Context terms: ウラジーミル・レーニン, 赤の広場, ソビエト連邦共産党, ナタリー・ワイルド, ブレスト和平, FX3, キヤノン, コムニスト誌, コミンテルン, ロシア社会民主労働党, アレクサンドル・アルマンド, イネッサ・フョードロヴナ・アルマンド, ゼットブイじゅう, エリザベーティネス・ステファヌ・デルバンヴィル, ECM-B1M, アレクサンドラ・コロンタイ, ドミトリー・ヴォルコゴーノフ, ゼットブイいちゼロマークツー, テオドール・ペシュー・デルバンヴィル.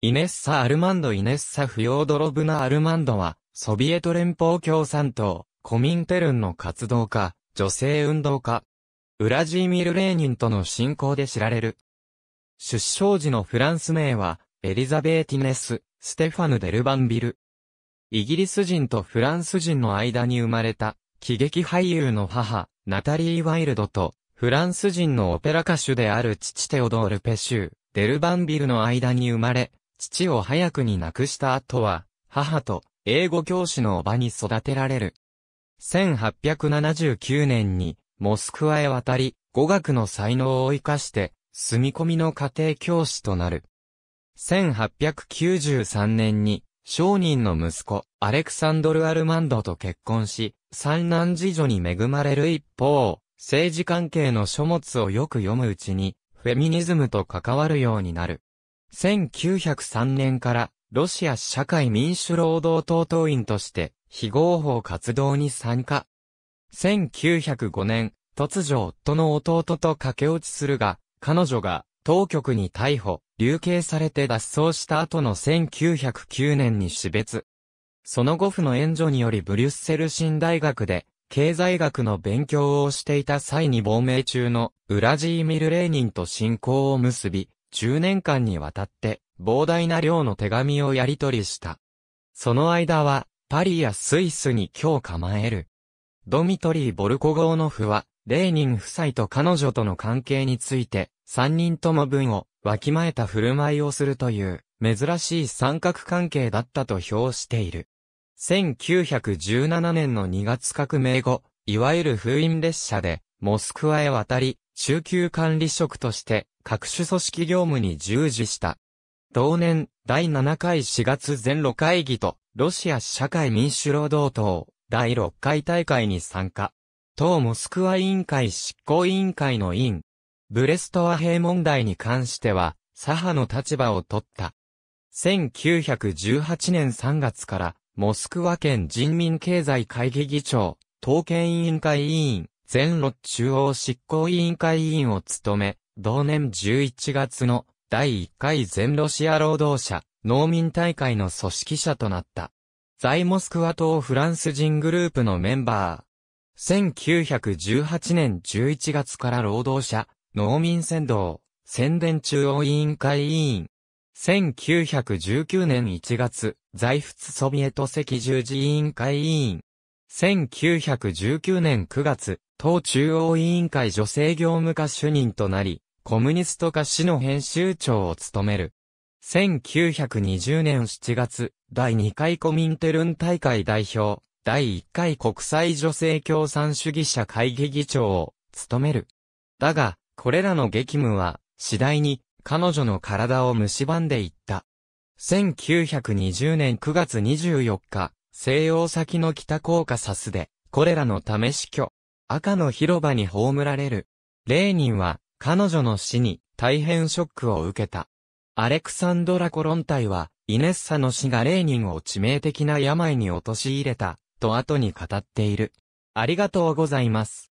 イネッサ・アルマンド・イネッサ・フヨードロブナ・アルマンドは、ソビエト連邦共産党、コミンテルンの活動家、女性運動家、ウラジーミル・レーニンとの親交で知られる。出生時のフランス名は、エリザベーティネス・ステファヌ・デルバンビル。イギリス人とフランス人の間に生まれた、喜劇俳優の母、ナタリー・ワイルドと、フランス人のオペラ歌手である父テオドール・ペシュー、デルバンビルの間に生まれ、父を早くに亡くした後は、母と英語教師の叔母に育てられる。1879年にモスクワへ渡り、語学の才能を生かして、住み込みの家庭教師となる。1893年に商人の息子、アレクサンドル・アルマンドと結婚し、三男次女に恵まれる一方、政治関係の書物をよく読むうちに、フェミニズムと関わるようになる。1903年からロシア社会民主労働党党員として非合法活動に参加。1905年、突如夫の弟と駆け落ちするが、彼女が当局に逮捕、流刑されて脱走した後の1909年に死別。その後夫の援助によりブリュッセル新大学で経済学の勉強をしていた際に亡命中のウラジーミル・レーニンと親交を結び、10年間にわたって膨大な量の手紙をやり取りした。その間はパリやスイスに居を構える。ドミトリー・ボルコゴーノフはレーニン夫妻と彼女との関係について3人とも分をわきまえた振る舞いをするという珍しい三角関係だったと評している。1917年の2月革命後、いわゆる封印列車でモスクワへ渡り、中級管理職として各種組織業務に従事した。同年、第7回4月全露会議と、ロシア社会民主労働党、第6回大会に参加。党モスクワ委員会執行委員会の委員。ブレスト和平問題に関しては、左派の立場を取った。1918年3月から、モスクワ県人民経済会議議長、党建委員会委員。全露中央執行委員会委員を務め、同年11月の第1回全ロシア労働者、農民大会の組織者となった。在モスクワ党フランス人グループのメンバー。1918年11月から労働者、農民扇動、宣伝中央委員会委員。1919年1月、在仏ソビエト赤十字委員会委員。1919年9月、党中央委員会女性業務課主任となり、コムニスト誌の編集長を務める。1920年7月、第2回コミンテルン大会代表、第1回国際女性共産主義者会議議長を務める。だが、これらの激務は、次第に彼女の体を蝕んでいった。1920年9月24日、静養先の北コーカサスで、これらの試し居。赤の広場に葬られる。レーニンは彼女の死に大変ショックを受けた。アレクサンドラ・コロンタイはイネッサの死がレーニンを致命的な病に陥れたと後に語っている。ありがとうございます。